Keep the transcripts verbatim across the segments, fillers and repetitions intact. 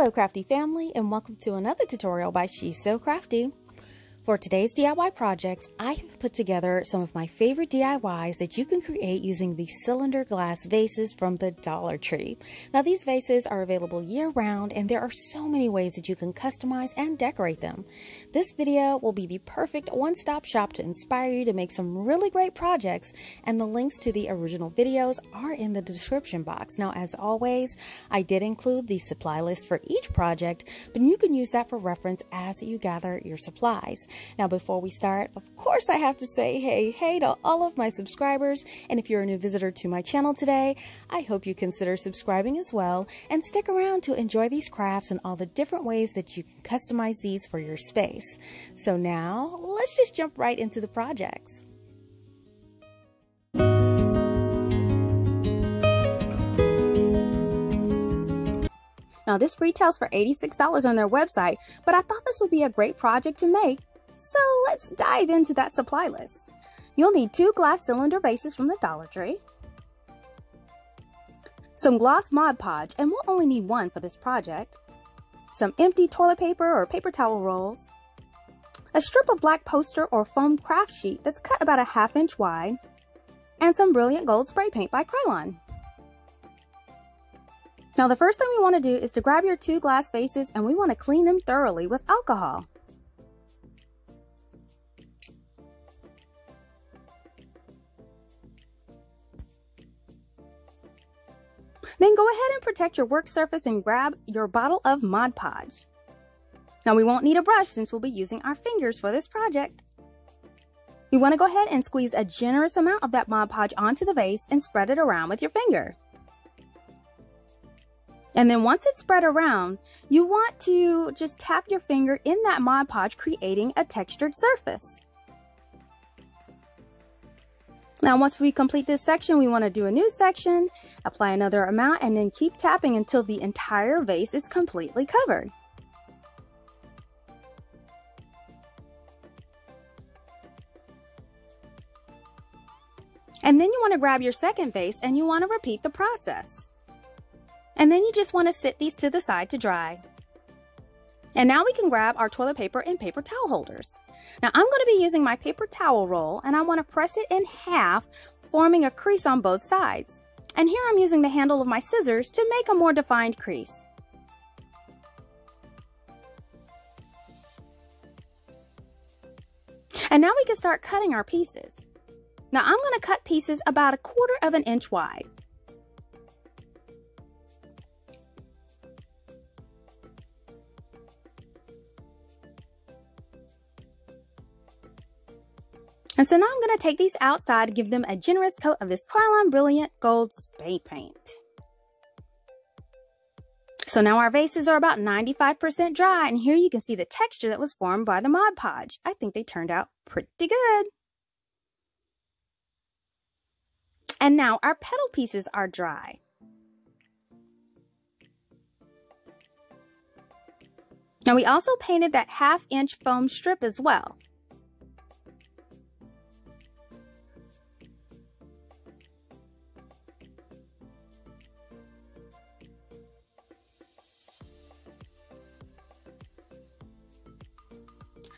Hello crafty family, and welcome to another tutorial by She So CraftDee. For today's D I Y projects, I have put together some of my favorite D I Ys that you can create using the cylinder glass vases from the Dollar Tree. Now these vases are available year-round, and there are so many ways that you can customize and decorate them. This video will be the perfect one-stop shop to inspire you to make some really great projects, and the links to the original videos are in the description box. Now as always, I did include the supply list for each project, but you can use that for reference as you gather your supplies. Now before we start, of course I have to say hey hey to all of my subscribers, and if you're a new visitor to my channel today, I hope you consider subscribing as well and stick around to enjoy these crafts and all the different ways that you can customize these for your space. So now let's just jump right into the projects. Now this retails for eighty-six dollars on their website, but I thought this would be a great project to make. So let's dive into that supply list. You'll need two glass cylinder vases from the Dollar Tree, some gloss Mod Podge, and we'll only need one for this project, some empty toilet paper or paper towel rolls, a strip of black poster or foam craft sheet that's cut about a half inch wide, and some brilliant gold spray paint by Krylon. Now the first thing we want to do is to grab your two glass vases, and we want to clean them thoroughly with alcohol. Then go ahead and protect your work surface and grab your bottle of Mod Podge. Now we won't need a brush since we'll be using our fingers for this project. You want to go ahead and squeeze a generous amount of that Mod Podge onto the vase and spread it around with your finger. And then once it's spread around, you want to just tap your finger in that Mod Podge, creating a textured surface. Now once we complete this section, we want to do a new section, apply another amount, and then keep tapping until the entire vase is completely covered. And then you want to grab your second vase and you want to repeat the process. And then you just want to sit these to the side to dry. And now we can grab our toilet paper and paper towel holders. Now I'm going to be using my paper towel roll, and I want to press it in half, forming a crease on both sides. And here I'm using the handle of my scissors to make a more defined crease. And now we can start cutting our pieces. Now I'm going to cut pieces about a quarter of an inch wide. And so now I'm going to take these outside, give them a generous coat of this Krylon Brilliant Gold Spray Paint. So now our vases are about ninety-five percent dry, and here you can see the texture that was formed by the Mod Podge. I think they turned out pretty good. And now our petal pieces are dry. Now we also painted that half inch foam strip as well.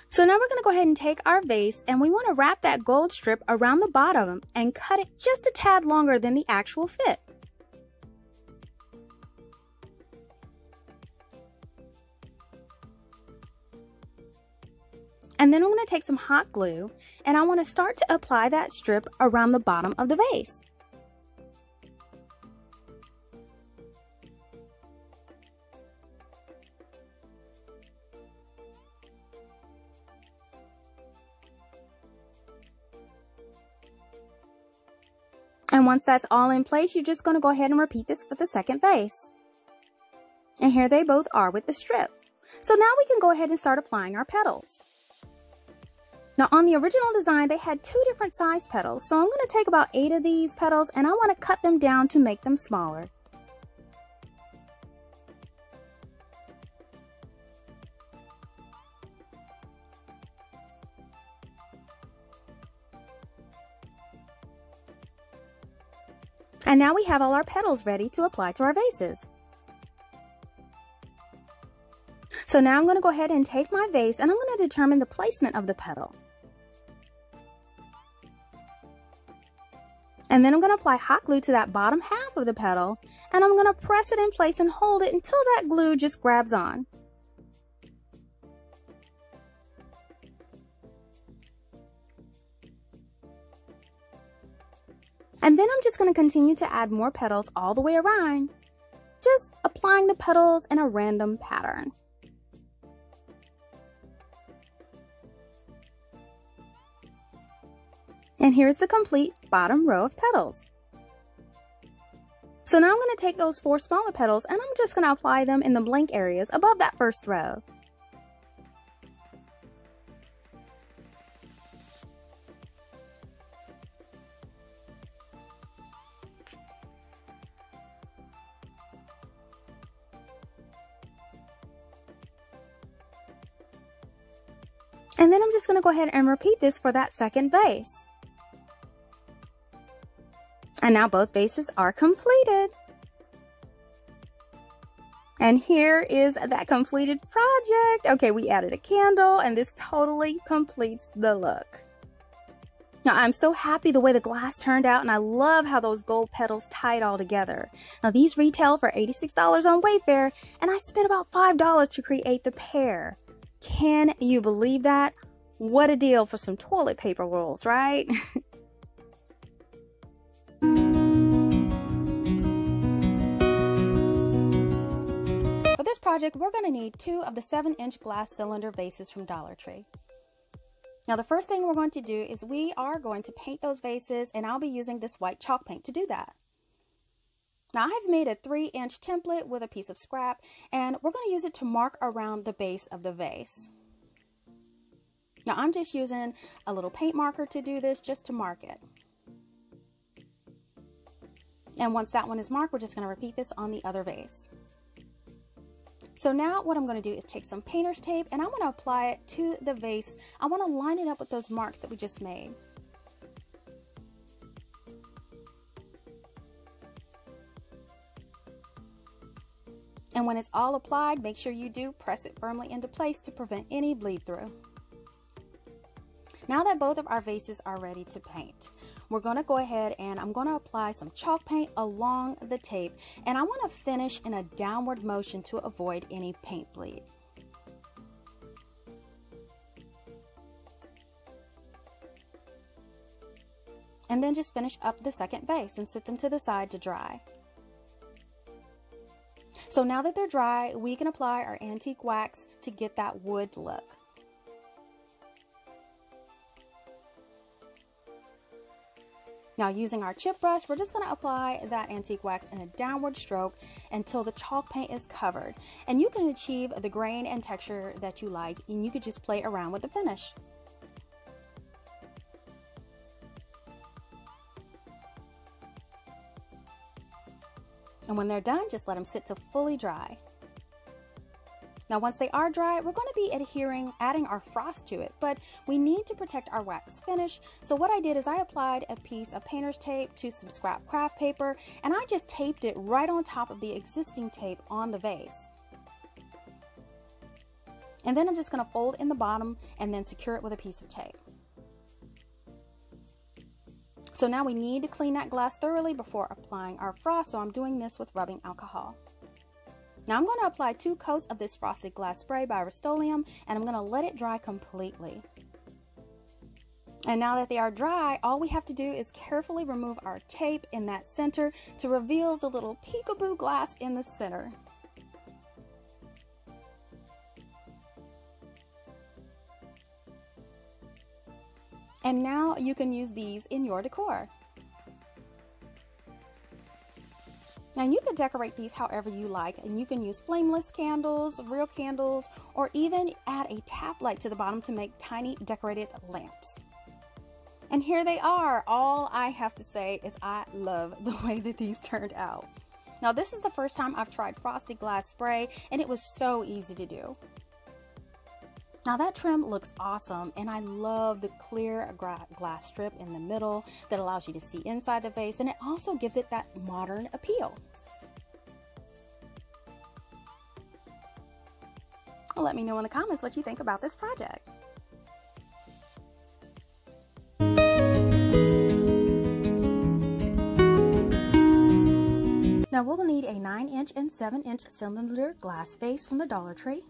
So now we're going to go ahead and take our vase, and we want to wrap that gold strip around the bottom and cut it just a tad longer than the actual fit. And then I'm going to take some hot glue, and I want to start to apply that strip around the bottom of the vase. And once that's all in place, you're just going to go ahead and repeat this for the second vase. And here they both are with the strip. So now we can go ahead and start applying our petals. Now on the original design, they had two different size petals. So I'm going to take about eight of these petals, and I want to cut them down to make them smaller. And now we have all our petals ready to apply to our vases. So now I'm going to go ahead and take my vase and I'm going to determine the placement of the petal. And then I'm going to apply hot glue to that bottom half of the petal, and I'm going to press it in place and hold it until that glue just grabs on. And then I'm just going to continue to add more petals all the way around, just applying the petals in a random pattern. And here's the complete bottom row of petals. So now I'm going to take those four smaller petals and I'm just going to apply them in the blank areas above that first row. And then I'm just going to go ahead and repeat this for that second vase. And now both vases are completed. And here is that completed project. Okay, we added a candle and this totally completes the look. Now I'm so happy the way the glass turned out and I love how those gold petals tied all together. Now these retail for eighty-six dollars on Wayfair and I spent about five dollars to create the pair. Can you believe that? What a deal for some toilet paper rolls, right? For this project, we're going to need two of the seven inch glass cylinder vases from Dollar Tree. Now, the first thing we're going to do is we are going to paint those vases, and I'll be using this white chalk paint to do that. Now, I've made a three inch template with a piece of scrap, and we're going to use it to mark around the base of the vase. Now, I'm just using a little paint marker to do this, just to mark it. And once that one is marked, we're just going to repeat this on the other vase. So now what I'm going to do is take some painter's tape, and I'm going to apply it to the vase. I want to line it up with those marks that we just made. And when it's all applied, make sure you do press it firmly into place to prevent any bleed through. Now that both of our vases are ready to paint, we're going to go ahead and I'm going to apply some chalk paint along the tape, and I want to finish in a downward motion to avoid any paint bleed. And then just finish up the second vase and set them to the side to dry. So now that they're dry, we can apply our antique wax to get that wood look. Now using our chip brush, we're just going to apply that antique wax in a downward stroke until the chalk paint is covered. And you can achieve the grain and texture that you like, and you could just play around with the finish. And when they're done, just let them sit to fully dry. Now, once they are dry, we're going to be adhering, adding our frost to it, but we need to protect our wax finish. So what I did is I applied a piece of painter's tape to some scrap craft paper, and I just taped it right on top of the existing tape on the vase. And then I'm just going to fold in the bottom and then secure it with a piece of tape. So now we need to clean that glass thoroughly before applying our frost, so I'm doing this with rubbing alcohol. Now I'm going to apply two coats of this frosted glass spray by Rust-Oleum, and I'm going to let it dry completely. And now that they are dry, all we have to do is carefully remove our tape in that center to reveal the little peekaboo glass in the center. And now you can use these in your decor. Now you can decorate these however you like, and you can use flameless candles, real candles, or even add a tap light to the bottom to make tiny decorated lamps. And here they are. All I have to say is I love the way that these turned out. Now this is the first time I've tried frosted glass spray, and it was so easy to do. Now that trim looks awesome, and I love the clear glass strip in the middle that allows you to see inside the vase, and it also gives it that modern appeal. Let me know in the comments what you think about this project. Now we'll need a nine inch and seven inch cylinder glass vase from the Dollar Tree.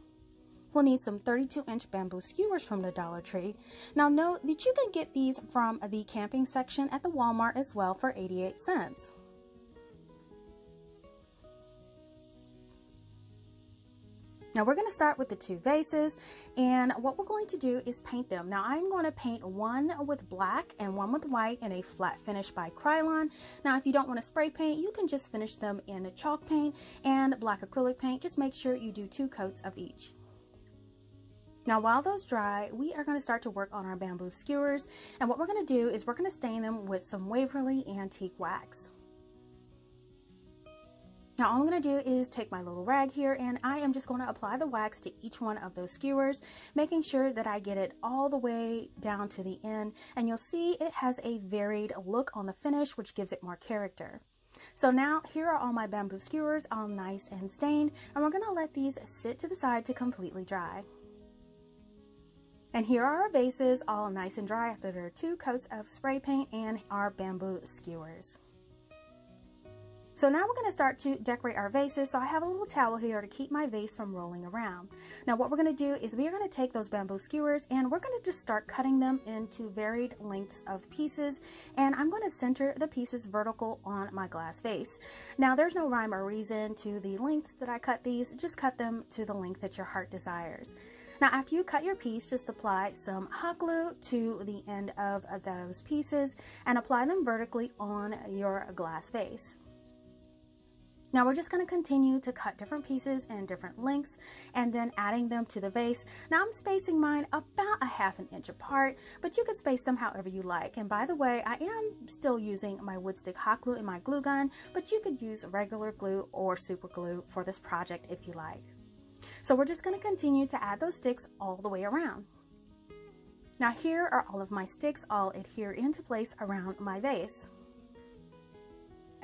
We'll need some thirty-two inch bamboo skewers from the Dollar Tree. Now note that you can get these from the camping section at the Walmart as well for eighty-eight cents. Now we're going to start with the two vases, and what we're going to do is paint them. Now I'm going to paint one with black and one with white in a flat finish by Krylon. Now if you don't want to spray paint, you can just finish them in a chalk paint and black acrylic paint. Just make sure you do two coats of each. Now while those dry, we are going to start to work on our bamboo skewers, and what we're going to do is we're going to stain them with some Waverly antique wax. Now all I'm going to do is take my little rag here, and I am just going to apply the wax to each one of those skewers, making sure that I get it all the way down to the end, and you'll see it has a varied look on the finish, which gives it more character. So now here are all my bamboo skewers, all nice and stained, and we're going to let these sit to the side to completely dry. And here are our vases, all nice and dry after there are two coats of spray paint and our bamboo skewers. So now we're going to start to decorate our vases. So I have a little towel here to keep my vase from rolling around. Now what we're going to do is we are going to take those bamboo skewers and we're going to just start cutting them into varied lengths of pieces, and I'm going to center the pieces vertical on my glass vase. Now there's no rhyme or reason to the lengths that I cut these, just cut them to the length that your heart desires. Now after you cut your piece, just apply some hot glue to the end of those pieces and apply them vertically on your glass vase. Now we're just going to continue to cut different pieces and different lengths and then adding them to the vase. Now I'm spacing mine about a half an inch apart, but you can space them however you like. And by the way, I am still using my wood stick hot glue and my glue gun, but you could use regular glue or super glue for this project if you like. So we're just going to continue to add those sticks all the way around. Now here are all of my sticks, all adhere into place around my vase.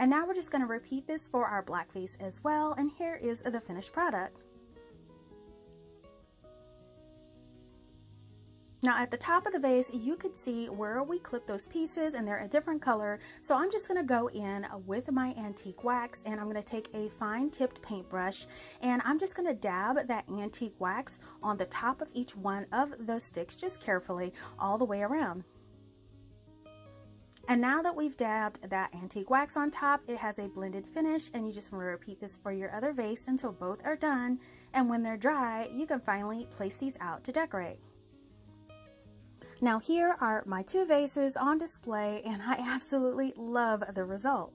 And now we're just going to repeat this for our black vase as well, and here is the finished product. Now at the top of the vase, you could see where we clip those pieces and they're a different color, so I'm just going to go in with my antique wax, and I'm going to take a fine tipped paintbrush, and I'm just going to dab that antique wax on the top of each one of those sticks, just carefully all the way around. And now that we've dabbed that antique wax on top, it has a blended finish, and you just want to repeat this for your other vase until both are done. And when they're dry, you can finally place these out to decorate. Now here are my two vases on display, and I absolutely love the result.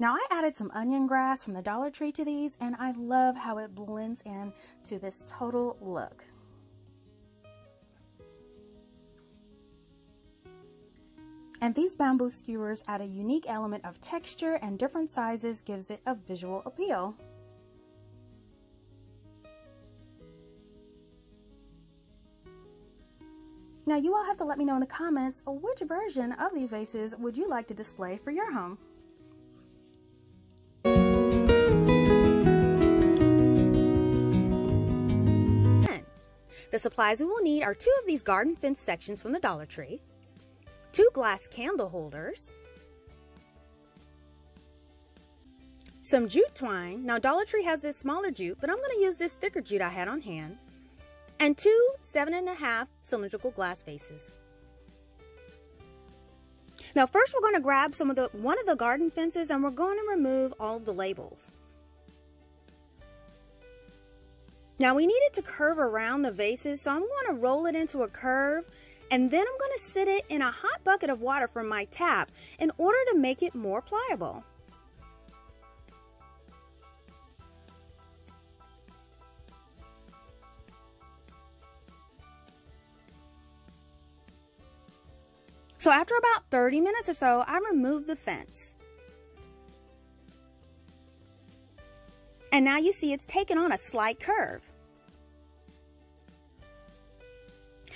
Now I added some onion grass from the Dollar Tree to these, and I love how it blends in to this total look. And these bamboo skewers add a unique element of texture, and different sizes gives it a visual appeal. Now you all have to let me know in the comments which version of these vases would you like to display for your home. The supplies we will need are two of these garden fence sections from the Dollar Tree, two glass candle holders, some jute twine. Now Dollar Tree has this smaller jute, but I'm going to use this thicker jute I had on hand, and two seven and a half cylindrical glass vases. Now first we're going to grab some of the one of the garden fences, and we're going to remove all of the labels. Now we need it to curve around the vases, so I'm going to roll it into a curve, and then I'm going to sit it in a hot bucket of water from my tap in order to make it more pliable. So after about thirty minutes or so, I removed the fence. And now you see it's taken on a slight curve.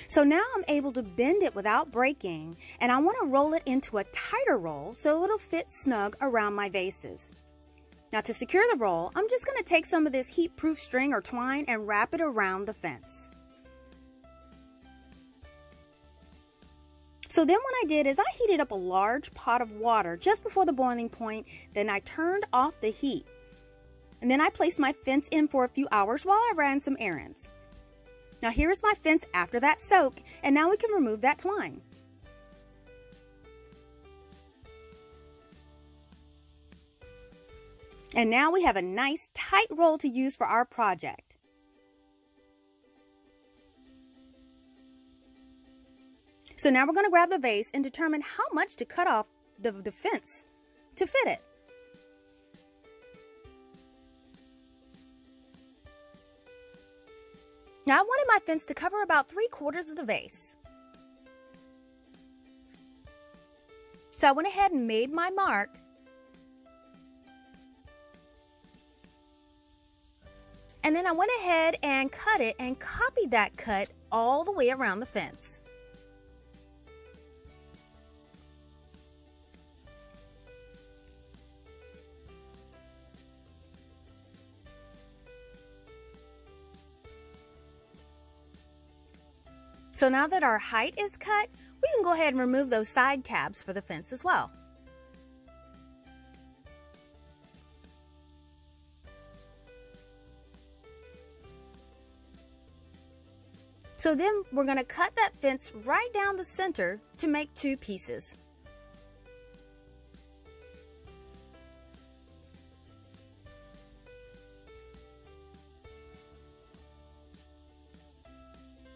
So now I'm able to bend it without breaking, and I want to roll it into a tighter roll so it'll fit snug around my vases. Now to secure the roll, I'm just going to take some of this heat-proof string or twine and wrap it around the fence. So then what I did is I heated up a large pot of water just before the boiling point, then I turned off the heat. And then I placed my fence in for a few hours while I ran some errands. Now here is my fence after that soak, and now we can remove that twine. And now we have a nice tight roll to use for our project. So now we're going to grab the vase and determine how much to cut off the, the fence to fit it. Now I wanted my fence to cover about three quarters of the vase. So I went ahead and made my mark. And then I went ahead and cut it and copied that cut all the way around the fence. So now that our height is cut, we can go ahead and remove those side tabs for the fence as well. So then we're going to cut that fence right down the center to make two pieces.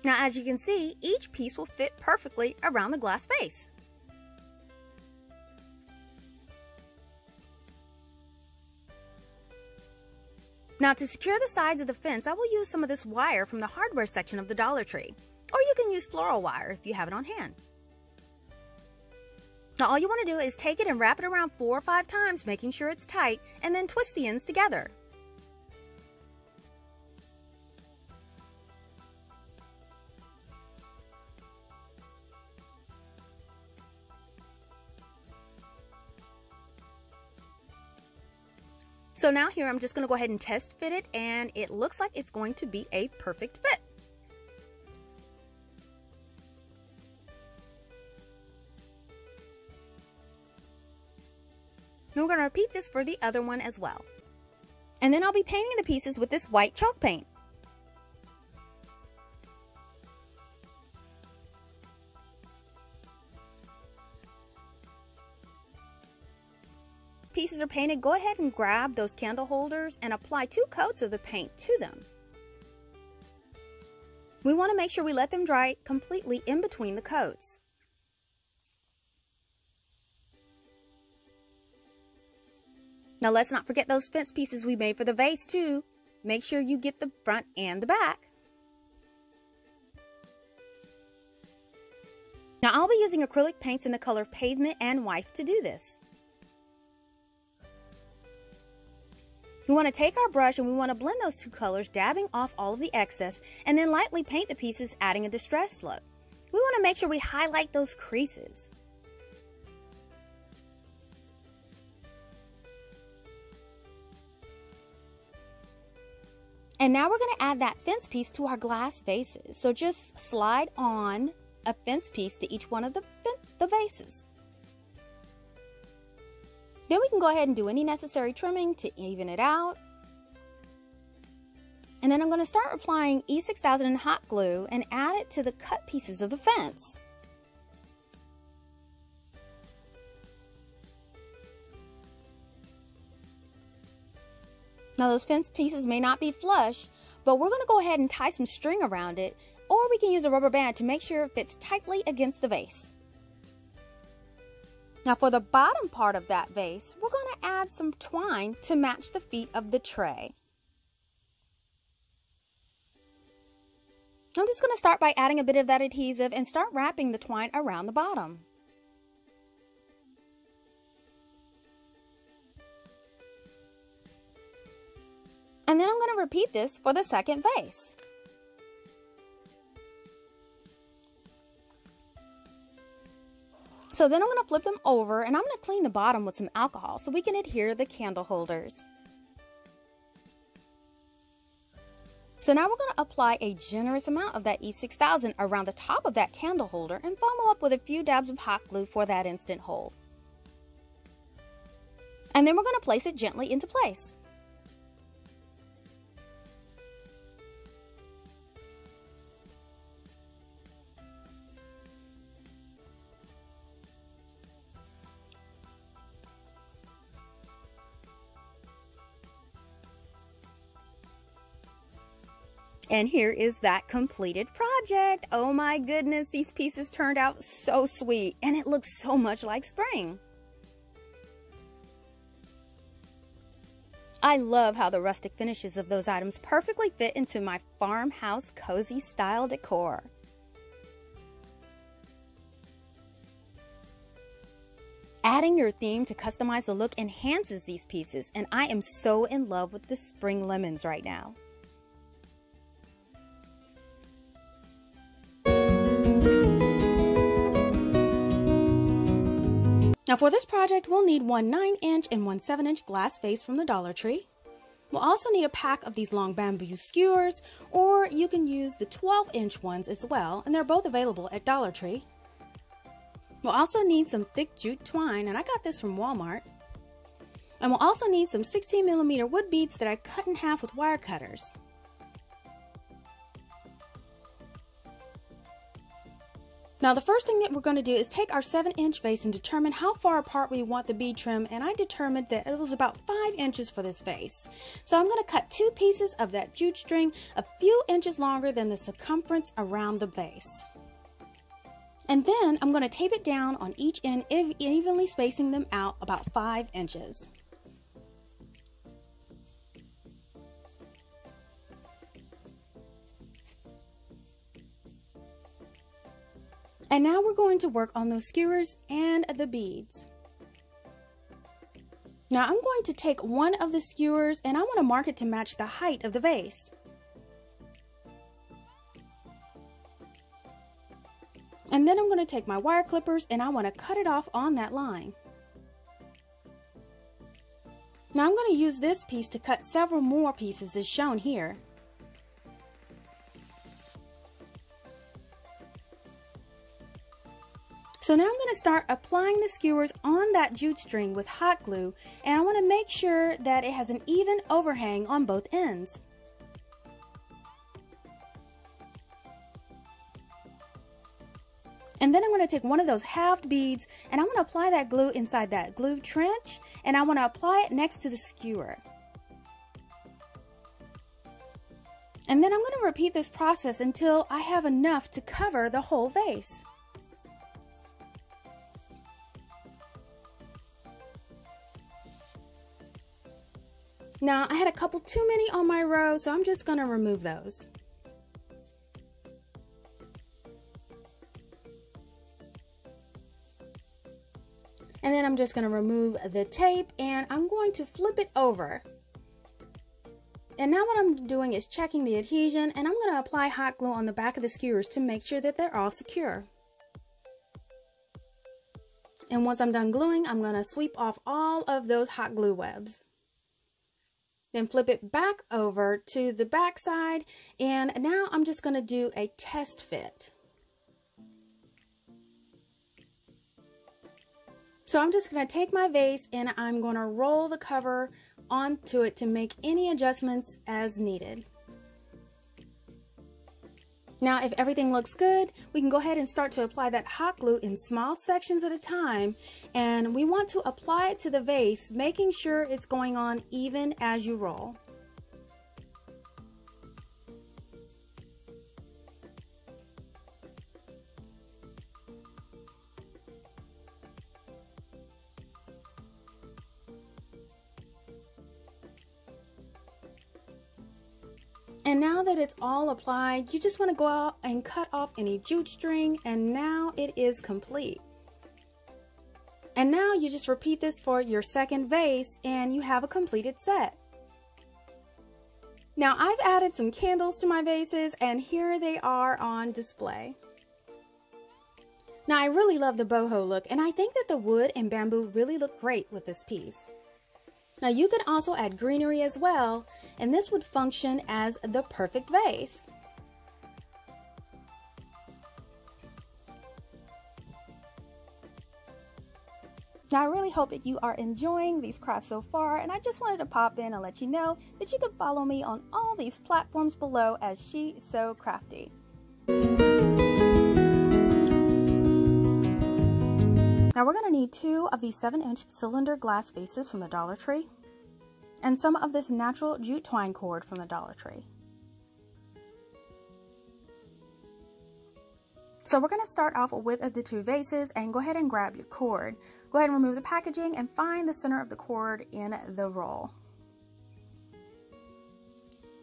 Now as you can see, each piece will fit perfectly around the glass vase. Now to secure the sides of the fence, I will use some of this wire from the hardware section of the Dollar Tree. Or you can use floral wire if you have it on hand. Now all you want to do is take it and wrap it around four or five times, making sure it's tight, and then twist the ends together. So now here I'm just going to go ahead and test fit it, and it looks like it's going to be a perfect fit. Now we're going to repeat this for the other one as well. And then I'll be painting the pieces with this white chalk paint. Pieces are painted, go ahead and grab those candle holders and apply two coats of the paint to them. We want to make sure we let them dry completely in between the coats. Now let's not forget those fence pieces we made for the vase too. Make sure you get the front and the back. Now I'll be using acrylic paints in the color Pavement and Wife to do this. We want to take our brush and we want to blend those two colors, dabbing off all of the excess, and then lightly paint the pieces, adding a distressed look. We want to make sure we highlight those creases. And now we're going to add that fence piece to our glass vases. So just slide on a fence piece to each one of the, the vases. Then we can go ahead and do any necessary trimming to even it out. And then I'm going to start applying E six thousand hot glue and add it to the cut pieces of the fence. Now those fence pieces may not be flush, but we're going to go ahead and tie some string around it, or we can use a rubber band to make sure it fits tightly against the vase. Now for the bottom part of that vase, we're going to add some twine to match the feet of the tray. I'm just going to start by adding a bit of that adhesive and start wrapping the twine around the bottom. And then I'm going to repeat this for the second vase. So then I'm going to flip them over, and I'm going to clean the bottom with some alcohol so we can adhere the candle holders. So now we're going to apply a generous amount of that E six thousand around the top of that candle holder and follow up with a few dabs of hot glue for that instant hold. And then we're going to place it gently into place. And here is that completed project. Oh my goodness, these pieces turned out so sweet and it looks so much like spring. I love how the rustic finishes of those items perfectly fit into my farmhouse cozy style decor. Adding your theme to customize the look enhances these pieces, and I am so in love with the spring lemons right now. Now for this project, we'll need one nine inch and one seven inch glass vase from the Dollar Tree. We'll also need a pack of these long bamboo skewers, or you can use the twelve inch ones as well, and they're both available at Dollar Tree. We'll also need some thick jute twine, and I got this from Walmart. And we'll also need some sixteen millimeter wood beads that I cut in half with wire cutters. Now the first thing that we're going to do is take our seven inch vase and determine how far apart we want the bead trim, and I determined that it was about five inches for this vase. So I'm going to cut two pieces of that jute string a few inches longer than the circumference around the vase. And then I'm going to tape it down on each end, evenly spacing them out about five inches. And now we're going to work on those skewers and the beads. Now I'm going to take one of the skewers and I want to mark it to match the height of the vase. And then I'm going to take my wire clippers and I want to cut it off on that line. Now I'm going to use this piece to cut several more pieces as shown here. So now I'm going to start applying the skewers on that jute string with hot glue, and I want to make sure that it has an even overhang on both ends. And then I'm going to take one of those halved beads and I want to apply that glue inside that glue trench, and I want to apply it next to the skewer. And then I'm going to repeat this process until I have enough to cover the whole vase. Now, I had a couple too many on my row, so I'm just going to remove those. And then I'm just going to remove the tape and I'm going to flip it over. And now what I'm doing is checking the adhesion, and I'm going to apply hot glue on the back of the skewers to make sure that they're all secure. And once I'm done gluing, I'm going to sweep off all of those hot glue webs. Then flip it back over to the back side, and now I'm just going to do a test fit. So I'm just going to take my vase and I'm going to roll the cover onto it to make any adjustments as needed. Now if everything looks good, we can go ahead and start to apply that hot glue in small sections at a time, and we want to apply it to the vase, making sure it's going on even as you roll. And now that it's all applied, you just want to go out and cut off any jute string, and now it is complete. And now you just repeat this for your second vase and you have a completed set. Now I've added some candles to my vases and here they are on display. Now I really love the boho look, and I think that the wood and bamboo really look great with this piece. Now you can also add greenery as well, and this would function as the perfect vase. Now I really hope that you are enjoying these crafts so far, and I just wanted to pop in and let you know that you can follow me on all these platforms below as She So CraftDee. Now we're going to need two of these seven inch cylinder glass vases from the Dollar Tree, and some of this natural jute twine cord from the Dollar Tree. So we're going to start off with the two vases and go ahead and grab your cord. Go ahead and remove the packaging and find the center of the cord in the roll.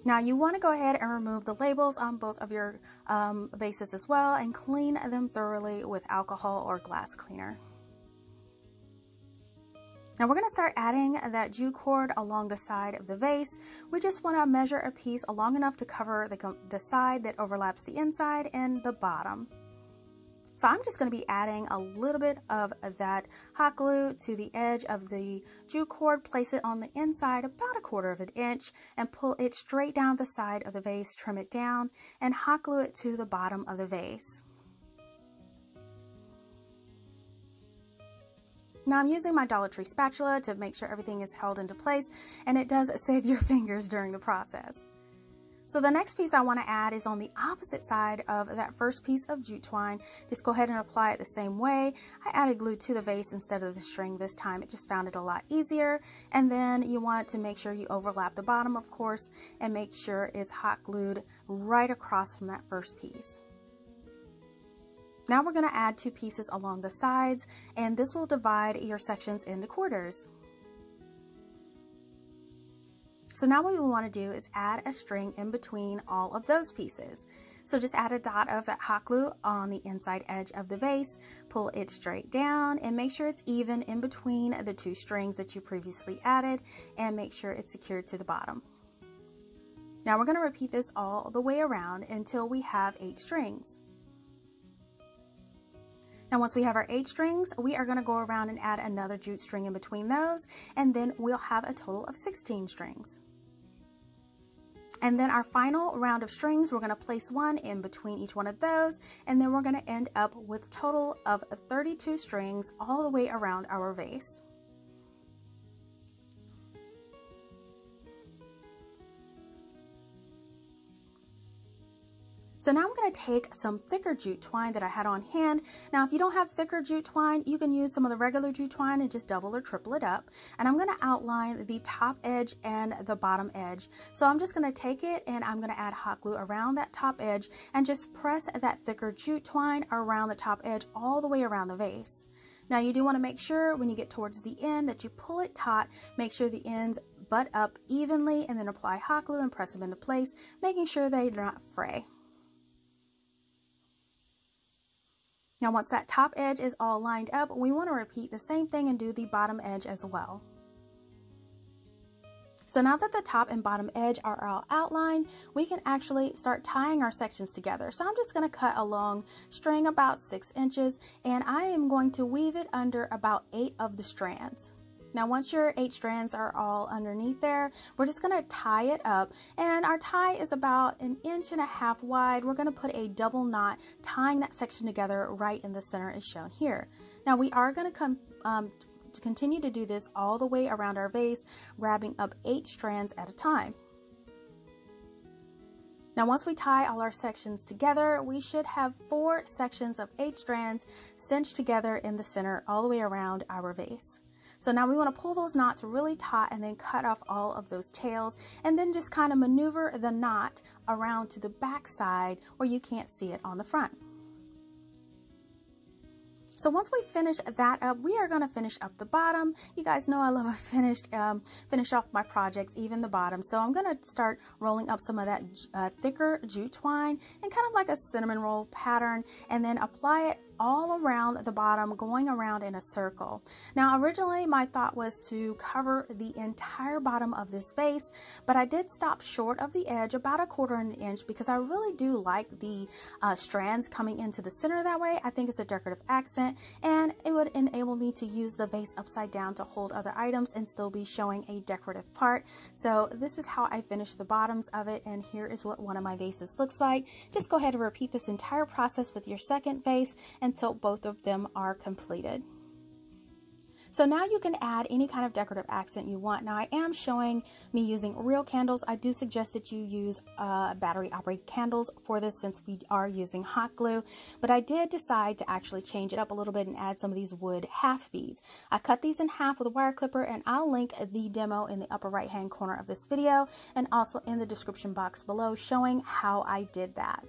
Now you want to go ahead and remove the labels on both of your um, vases as well, and clean them thoroughly with alcohol or glass cleaner. Now we're going to start adding that jute cord along the side of the vase. We just want to measure a piece long enough to cover the, the side that overlaps the inside and the bottom. So I'm just going to be adding a little bit of that hot glue to the edge of the jute cord, place it on the inside about a quarter of an inch, and pull it straight down the side of the vase, trim it down, and hot glue it to the bottom of the vase. Now I'm using my Dollar Tree spatula to make sure everything is held into place, and it does save your fingers during the process. So the next piece I want to add is on the opposite side of that first piece of jute twine. Just go ahead and apply it the same way. I added glue to the vase instead of the string this time. It just found it a lot easier. And then you want to make sure you overlap the bottom, of course, and make sure it's hot glued right across from that first piece. Now we're going to add two pieces along the sides, and this will divide your sections into quarters. So now what we want to do is add a string in between all of those pieces. So just add a dot of that hot glue on the inside edge of the vase, pull it straight down, and make sure it's even in between the two strings that you previously added, and make sure it's secured to the bottom. Now we're going to repeat this all the way around until we have eight strings. Now once we have our eight strings, we are going to go around and add another jute string in between those, and then we'll have a total of sixteen strings. And then our final round of strings, we're going to place one in between each one of those, and then we're going to end up with a total of thirty-two strings all the way around our vase. So now I'm going to take some thicker jute twine that I had on hand. Now if you don't have thicker jute twine, you can use some of the regular jute twine and just double or triple it up. And I'm going to outline the top edge and the bottom edge. So I'm just going to take it and I'm going to add hot glue around that top edge and just press that thicker jute twine around the top edge all the way around the vase. Now you do want to make sure when you get towards the end that you pull it taut, make sure the ends butt up evenly, and then apply hot glue and press them into place, making sure they do not fray. Now once that top edge is all lined up, we want to repeat the same thing and do the bottom edge as well. So now that the top and bottom edge are all outlined, we can actually start tying our sections together. So I'm just going to cut a long string about six inches, and I am going to weave it under about eight of the strands. Now once your eight strands are all underneath there, we're just going to tie it up, and our tie is about an inch and a half wide. We're going to put a double knot tying that section together right in the center as shown here. Now we are going to come um, to continue to do this all the way around our vase, wrapping up eight strands at a time. Now once we tie all our sections together, we should have four sections of eight strands cinched together in the center all the way around our vase. So now we want to pull those knots really taut and then cut off all of those tails, and then just kind of maneuver the knot around to the back side where you can't see it on the front. So once we finish that up, we are going to finish up the bottom. You guys know I love to finish, um, finish off my projects, even the bottom. So I'm going to start rolling up some of that uh, thicker jute twine and kind of like a cinnamon roll pattern, and then apply it all around the bottom, going around in a circle. Now, originally my thought was to cover the entire bottom of this vase, but I did stop short of the edge about a quarter of an inch because I really do like the uh, strands coming into the center that way. I think it's a decorative accent, and it would enable me to use the vase upside down to hold other items and still be showing a decorative part. So this is how I finished the bottoms of it, and here is what one of my vases looks like. Just go ahead and repeat this entire process with your second vase until both of them are completed. So now you can add any kind of decorative accent you want. Now, I am showing me using real candles. I do suggest that you use uh, battery operated candles for this, since we are using hot glue, but I did decide to actually change it up a little bit and add some of these wood half beads. I cut these in half with a wire clipper, and I'll link the demo in the upper right hand corner of this video and also in the description box below showing how I did that.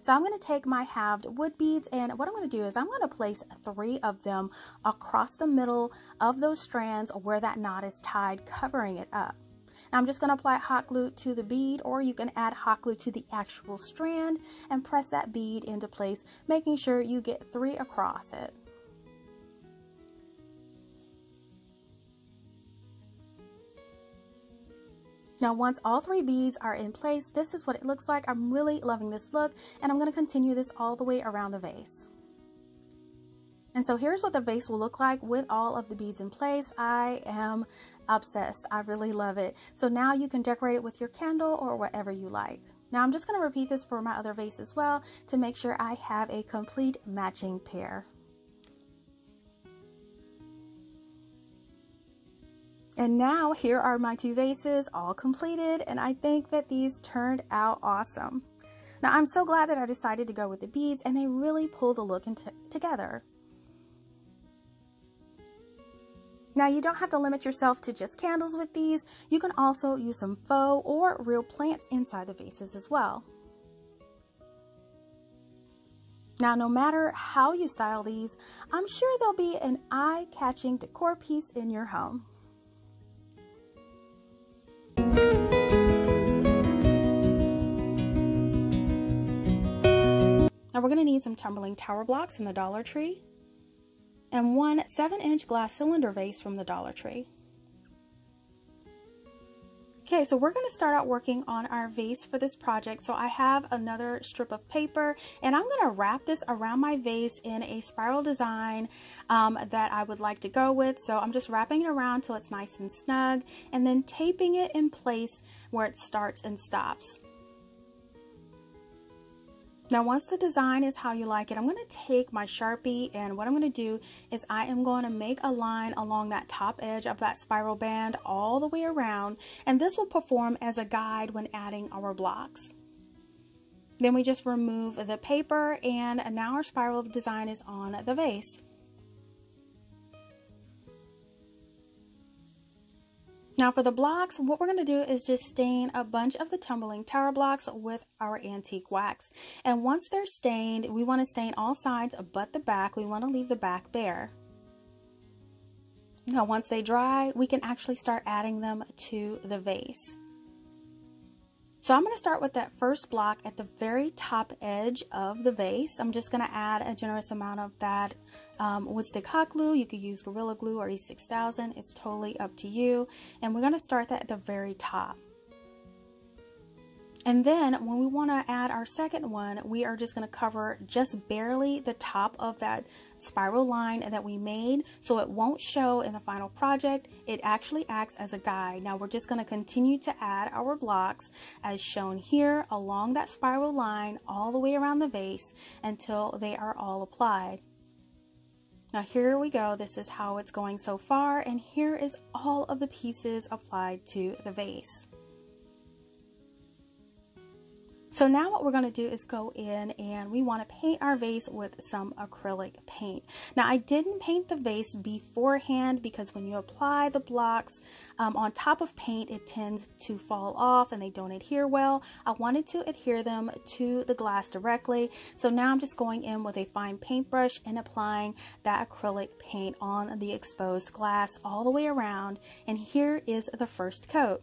So I'm going to take my halved wood beads, and what I'm going to do is I'm going to place three of them across the middle of those strands where that knot is tied, covering it up. Now I'm just going to apply hot glue to the bead, or you can add hot glue to the actual strand and press that bead into place, making sure you get three across it. Now, once all three beads are in place, this is what it looks like. I'm really loving this look, and I'm going to continue this all the way around the vase. And so here's what the vase will look like with all of the beads in place. I am obsessed. I really love it. So now you can decorate it with your candle or whatever you like. Now I'm just going to repeat this for my other vase as well to make sure I have a complete matching pair. And now here are my two vases all completed, and I think that these turned out awesome. Now I'm so glad that I decided to go with the beads, and they really pull the look into together. Now you don't have to limit yourself to just candles with these. You can also use some faux or real plants inside the vases as well. Now, no matter how you style these, I'm sure they'll be an eye-catching decor piece in your home. Now we're going to need some tumbling tower blocks from the Dollar Tree and one seven inch glass cylinder vase from the Dollar Tree. Okay, so we're going to start out working on our vase for this project. So I have another strip of paper, and I'm going to wrap this around my vase in a spiral design um, that I would like to go with. So I'm just wrapping it around till it's nice and snug, and then taping it in place where it starts and stops. Now, once the design is how you like it, I'm going to take my Sharpie, and what I'm going to do is I am going to make a line along that top edge of that spiral band all the way around, and this will perform as a guide when adding our blocks. Then we just remove the paper, and now our spiral design is on the vase. Now for the blocks, what we're going to do is just stain a bunch of the tumbling tower blocks with our antique wax. And once they're stained, we want to stain all sides but the back. We want to leave the back bare. Now once they dry, we can actually start adding them to the vase. So I'm going to start with that first block at the very top edge of the vase. I'm just going to add a generous amount of that um, woodstick hot glue. You could use Gorilla Glue or E six thousand. It's totally up to you. And we're going to start that at the very top. And then when we want to add our second one, we are just going to cover just barely the top of that spiral line that we made, so it won't show in the final project. It actually acts as a guide. Now we're just going to continue to add our blocks as shown here along that spiral line all the way around the vase until they are all applied. Now here we go. This is how it's going so far, and here is all of the pieces applied to the vase. So now what we're going to do is go in, and we want to paint our vase with some acrylic paint. Now I didn't paint the vase beforehand because when you apply the blocks um, on top of paint, it tends to fall off and they don't adhere well. I wanted to adhere them to the glass directly. So now I'm just going in with a fine paintbrush and applying that acrylic paint on the exposed glass all the way around. And here is the first coat.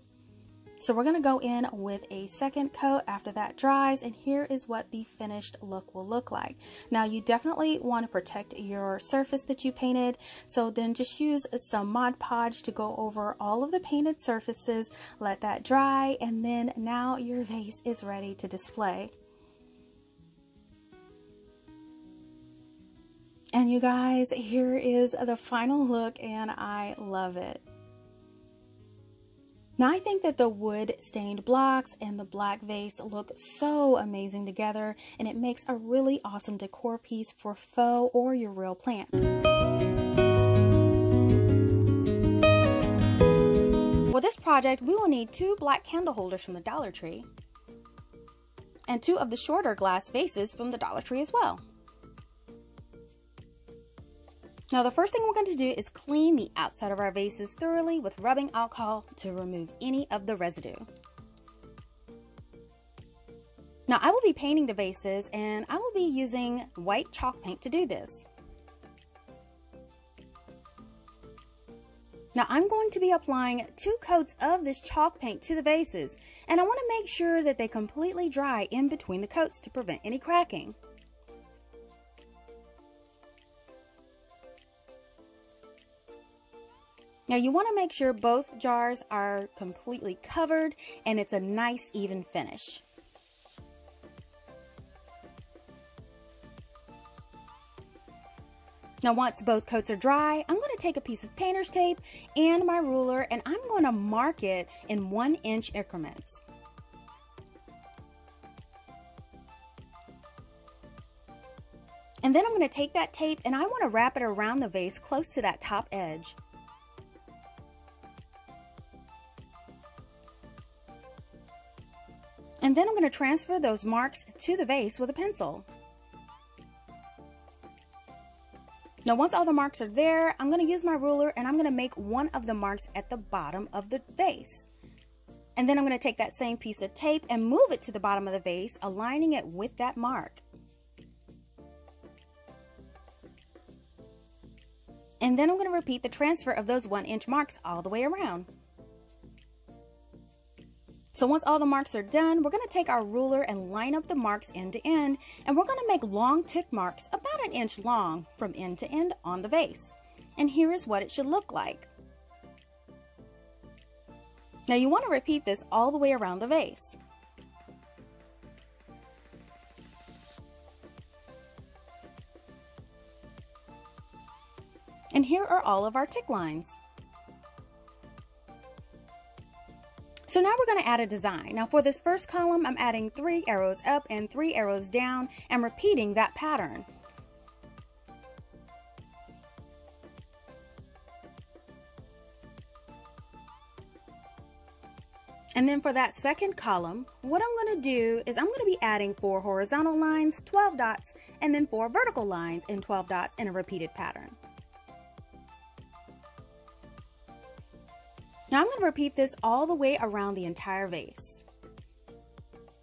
So we're going to go in with a second coat after that dries, and here is what the finished look will look like. Now you definitely want to protect your surface that you painted, so then just use some Mod Podge to go over all of the painted surfaces, let that dry, and then now your vase is ready to display. And you guys, here is the final look, and I love it. Now I think that the wood stained blocks and the black vase look so amazing together, and it makes a really awesome decor piece for faux or your real plant. For this project, we will need two black candle holders from the Dollar Tree and two of the shorter glass vases from the Dollar Tree as well. Now the first thing we're going to do is clean the outside of our vases thoroughly with rubbing alcohol to remove any of the residue. Now I will be painting the vases, and I will be using white chalk paint to do this. Now I'm going to be applying two coats of this chalk paint to the vases, and I want to make sure that they completely dry in between the coats to prevent any cracking. Now you want to make sure both jars are completely covered and it's a nice even finish. Now once both coats are dry, I'm going to take a piece of painter's tape and my ruler, and I'm going to mark it in one inch increments. And then I'm going to take that tape and I want to wrap it around the vase close to that top edge. And then I'm going to transfer those marks to the vase with a pencil. Now once all the marks are there, I'm going to use my ruler and I'm going to make one of the marks at the bottom of the vase. And then I'm going to take that same piece of tape and move it to the bottom of the vase, aligning it with that mark. And then I'm going to repeat the transfer of those one inch marks all the way around. So once all the marks are done, we're going to take our ruler and line up the marks end to end, and we're going to make long tick marks about an inch long from end to end on the vase. And here is what it should look like. Now you want to repeat this all the way around the vase. And here are all of our tick lines. So now we're going to add a design. Now for this first column, I'm adding three arrows up and three arrows down and repeating that pattern. And then for that second column, what I'm going to do is I'm going to be adding four horizontal lines, twelve dots, and then four vertical lines and twelve dots in a repeated pattern. Now I'm going to repeat this all the way around the entire vase.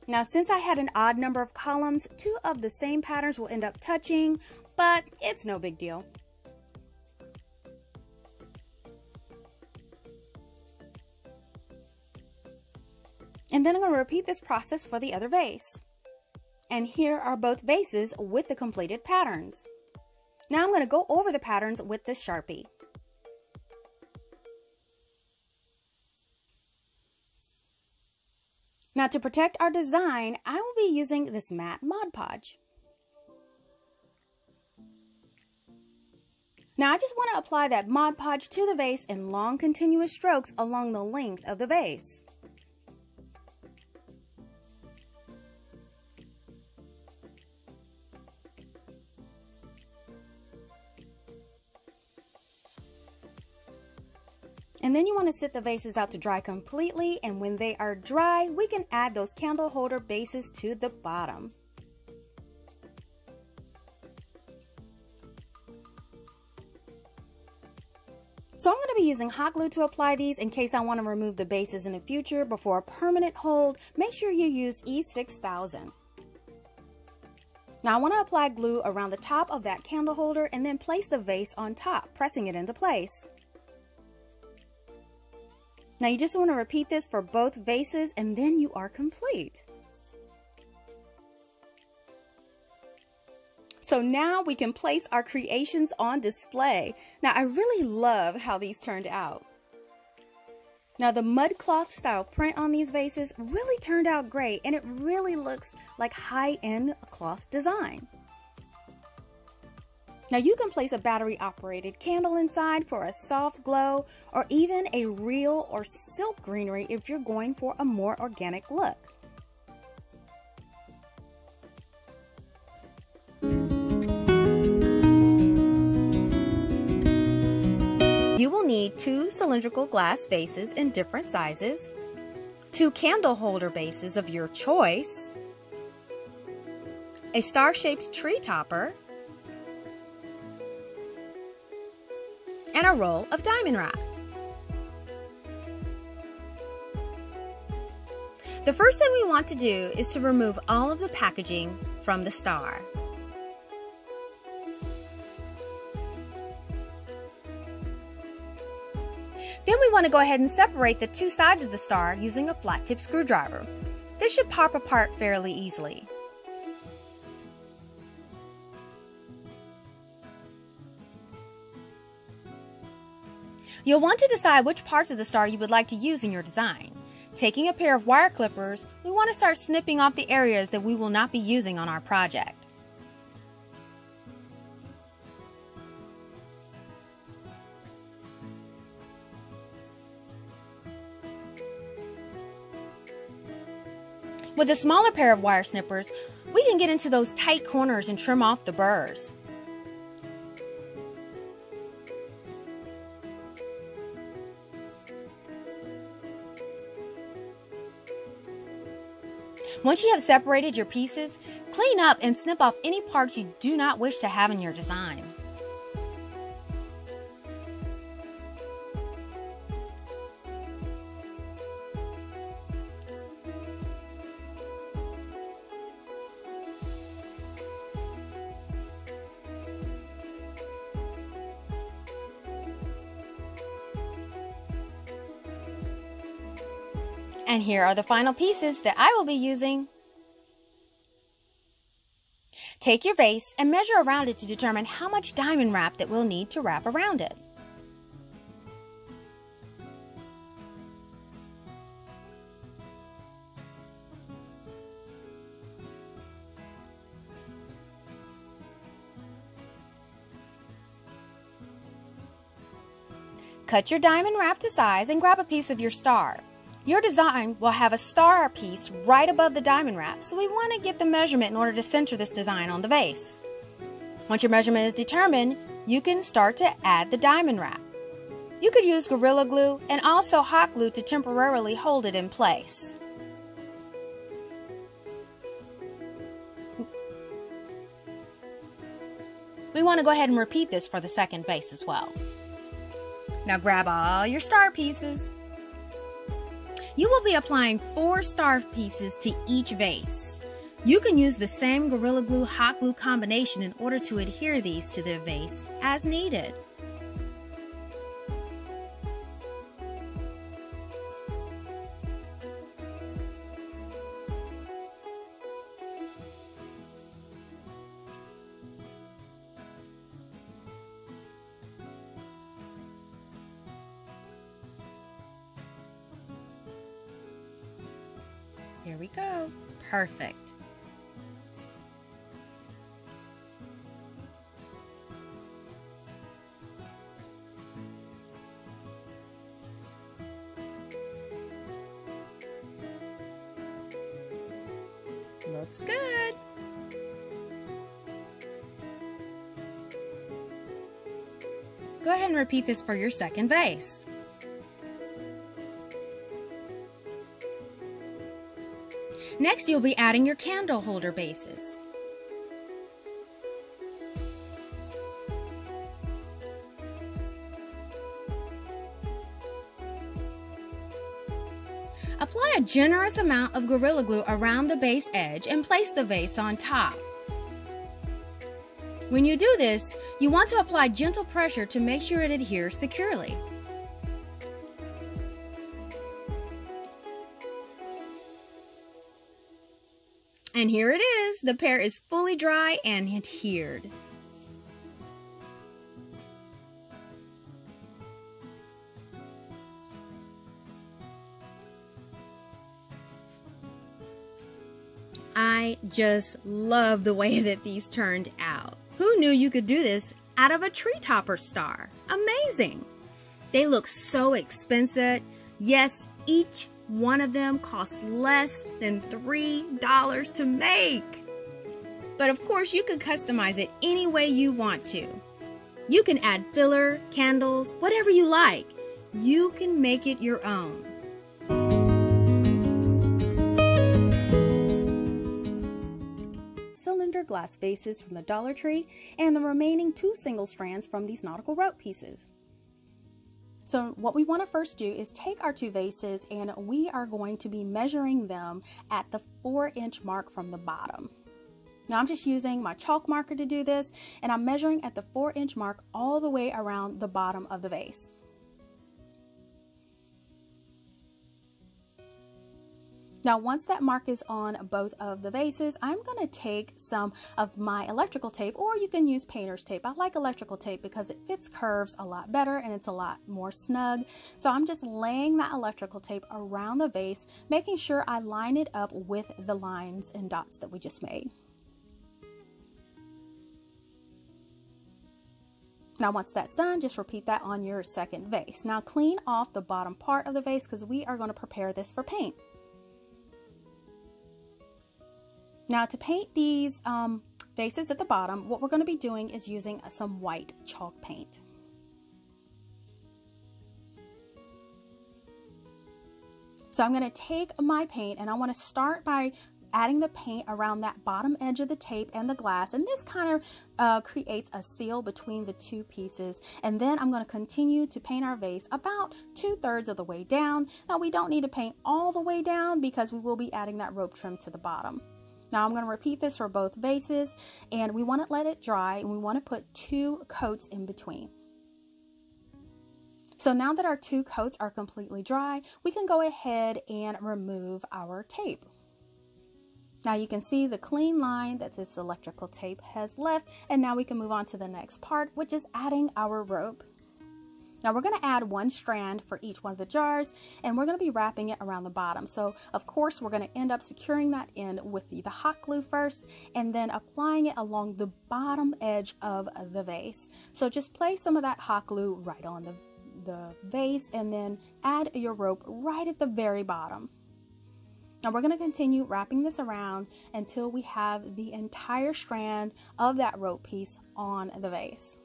Now since I had an odd number of columns, two of the same patterns will end up touching, but it's no big deal. And then I'm going to repeat this process for the other vase. And here are both vases with the completed patterns. Now I'm going to go over the patterns with this Sharpie. Now to protect our design, I will be using this matte Mod Podge. Now I just want to apply that Mod Podge to the vase in long continuous strokes along the length of the vase. And then you want to sit the vases out to dry completely, and when they are dry, we can add those candle holder bases to the bottom. So I'm going to be using hot glue to apply these in case I want to remove the bases in the future, but for a permanent hold, make sure you use E six thousand. Now I want to apply glue around the top of that candle holder and then place the vase on top, pressing it into place. Now you just want to repeat this for both vases and then you are complete. So now we can place our creations on display. Now I really love how these turned out. Now the mud cloth style print on these vases really turned out great and it really looks like high-end cloth design. Now you can place a battery operated candle inside for a soft glow or even a real or silk greenery if you're going for a more organic look. You will need two cylindrical glass vases in different sizes, two candle holder bases of your choice, a star-shaped tree topper, and a roll of diamond wrap. The first thing we want to do is to remove all of the packaging from the star. Then we want to go ahead and separate the two sides of the star using a flat tip screwdriver. This should pop apart fairly easily. You'll want to decide which parts of the star you would like to use in your design. Taking a pair of wire clippers, we want to start snipping off the areas that we will not be using on our project. With a smaller pair of wire snippers, we can get into those tight corners and trim off the burrs. Once you have separated your pieces, clean up and snip off any parts you do not wish to have in your design. And here are the final pieces that I will be using. Take your vase and measure around it to determine how much diamond wrap that we'll need to wrap around it. Cut your diamond wrap to size and grab a piece of your star. Your design will have a star piece right above the diamond wrap, so we want to get the measurement in order to center this design on the vase. Once your measurement is determined, you can start to add the diamond wrap. You could use Gorilla Glue and also hot glue to temporarily hold it in place. We want to go ahead and repeat this for the second vase as well. Now grab all your star pieces. You will be applying four star pieces to each vase. You can use the same Gorilla Glue hot glue combination in order to adhere these to the vase as needed. Here we go. Perfect. Looks good. Go ahead and repeat this for your second vase. Next, you'll be adding your candle holder bases. Apply a generous amount of Gorilla Glue around the base edge and place the vase on top. When you do this, you want to apply gentle pressure to make sure it adheres securely. And here it is. The pear is fully dry and adhered. I just love the way that these turned out. Who knew you could do this out of a tree topper star? Amazing! They look so expensive. Yes, each one of them costs less than three dollars to make. But of course, you could customize it any way you want to. You can add filler, candles, whatever you like. You can make it your own. Cylinder glass vases from the Dollar Tree and the remaining two single strands from these nautical rope pieces. So what we want to first do is take our two vases, and we are going to be measuring them at the four inch mark from the bottom. Now I'm just using my chalk marker to do this, and I'm measuring at the four inch mark all the way around the bottom of the vase. Now once that mark is on both of the vases, I'm going to take some of my electrical tape, or you can use painter's tape. I like electrical tape because it fits curves a lot better and it's a lot more snug. So I'm just laying that electrical tape around the vase, making sure I line it up with the lines and dots that we just made. Now once that's done, just repeat that on your second vase. Now clean off the bottom part of the vase because we are going to prepare this for paint. Now to paint these um, vases at the bottom, what we're going to be doing is using some white chalk paint. So I'm going to take my paint, and I want to start by adding the paint around that bottom edge of the tape and the glass, and this kind of uh, creates a seal between the two pieces. And then I'm going to continue to paint our vase about two-thirds of the way down. Now we don't need to paint all the way down because we will be adding that rope trim to the bottom. Now I'm going to repeat this for both vases, and we want to let it dry, and we want to put two coats in between. So now that our two coats are completely dry, we can go ahead and remove our tape. Now you can see the clean line that this electrical tape has left, and now we can move on to the next part, which is adding our rope. Now we're going to add one strand for each one of the jars, and we're going to be wrapping it around the bottom. So of course we're going to end up securing that in with the, the hot glue first, and then applying it along the bottom edge of the vase. So just place some of that hot glue right on the, the vase, and then add your rope right at the very bottom. Now we're going to continue wrapping this around until we have the entire strand of that rope piece on the vase.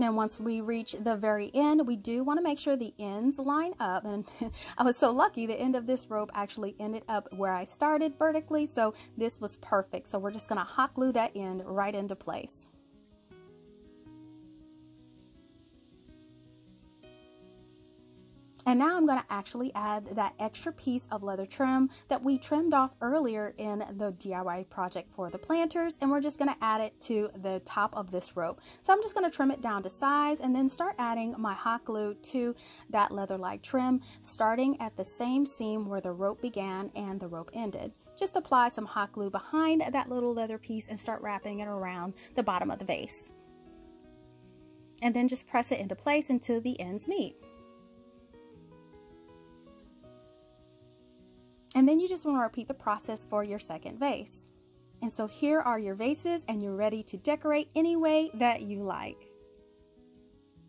And once we reach the very end, we do want to make sure the ends line up. And I was so lucky, the end of this rope actually ended up where I started vertically, so this was perfect. So we're just going to hot glue that end right into place. And now I'm going to actually add that extra piece of leather trim that we trimmed off earlier in the D I Y project for the planters, and we're just going to add it to the top of this rope. So I'm just going to trim it down to size and then start adding my hot glue to that leather-like trim, starting at the same seam where the rope began and the rope ended. Just apply some hot glue behind that little leather piece and start wrapping it around the bottom of the vase. And then just press it into place until the ends meet. And then you just want to repeat the process for your second vase. And so here are your vases, and you're ready to decorate any way that you like.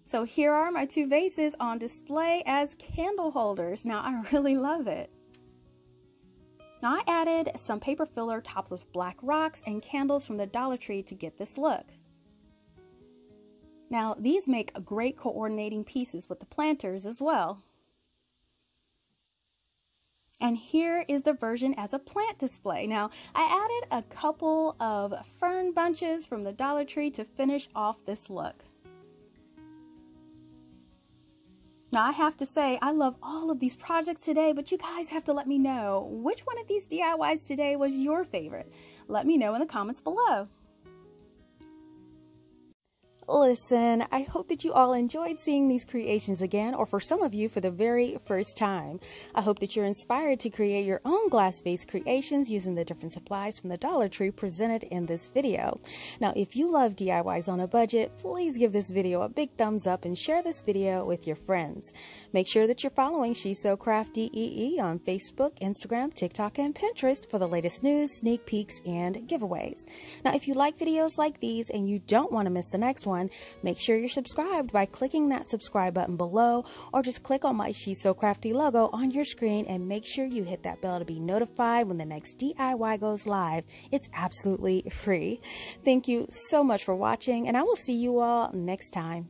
So here are my two vases on display as candle holders. Now I really love it. Now I added some paper filler topped with black rocks and candles from the Dollar Tree to get this look. Now these make great coordinating pieces with the planters as well. And here is the version as a plant display. Now, I added a couple of fern bunches from the Dollar Tree to finish off this look. Now, I have to say, I love all of these projects today, but you guys have to let me know which one of these D I Ys today was your favorite. Let me know in the comments below. Listen, I hope that you all enjoyed seeing these creations again, or for some of you for the very first time. I hope that you're inspired to create your own glass-based creations using the different supplies from the Dollar Tree presented in this video. Now, if you love D I Ys on a budget, please give this video a big thumbs up and share this video with your friends. Make sure that you're following She So CraftDee on Facebook, Instagram, TikTok, and Pinterest for the latest news, sneak peeks, and giveaways. Now, if you like videos like these and you don't want to miss the next one, make sure you're subscribed by clicking that subscribe button below, or just click on my She So CraftDee logo on your screen and make sure you hit that bell to be notified when the next D I Y goes live. It's absolutely free. Thank you so much for watching, and I will see you all next time.